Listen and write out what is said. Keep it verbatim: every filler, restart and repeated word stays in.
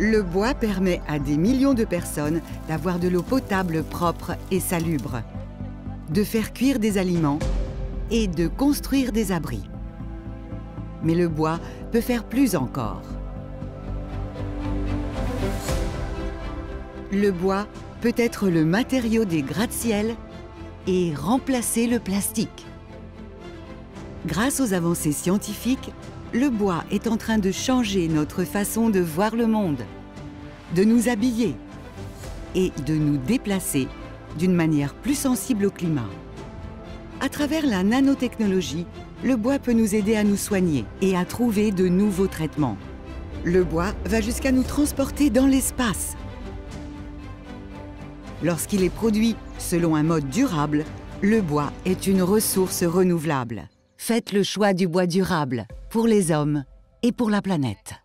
Le bois permet à des millions de personnes d'avoir de l'eau potable propre et salubre, de faire cuire des aliments et de construire des abris. Mais le bois peut faire plus encore. Le bois peut être le matériau des gratte-ciels et remplacer le plastique. Grâce aux avancées scientifiques, le bois est en train de changer notre façon de voir le monde, de nous habiller et de nous déplacer d'une manière plus sensible au climat. À travers la nanotechnologie, le bois peut nous aider à nous soigner et à trouver de nouveaux traitements. Le bois va jusqu'à nous transporter dans l'espace. Lorsqu'il est produit selon un mode durable, le bois est une ressource renouvelable. Faites le choix du bois durable, pour les hommes et pour la planète.